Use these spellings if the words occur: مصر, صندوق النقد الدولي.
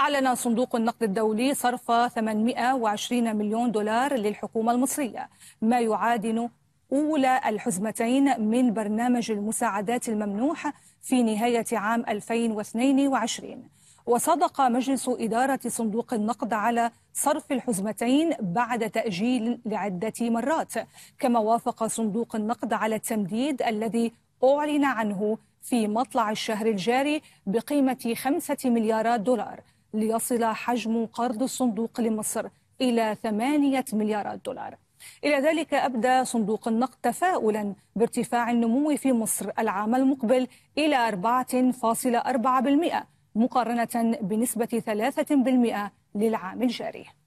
أعلن صندوق النقد الدولي صرف 820 مليون دولار للحكومة المصرية، ما يعادل أولى الحزمتين من برنامج المساعدات الممنوح في نهاية عام 2022. وصدق مجلس إدارة صندوق النقد على صرف الحزمتين بعد تأجيل لعدة مرات، كما وافق صندوق النقد على التمديد الذي أعلن عنه في مطلع الشهر الجاري بقيمة 5 مليارات دولار، ليصل حجم قرض الصندوق لمصر إلى 8 مليارات دولار. إلى ذلك أبدى صندوق النقد تفاؤلا بارتفاع النمو في مصر العام المقبل إلى 4.4% مقارنة بنسبة 3% للعام الجاري.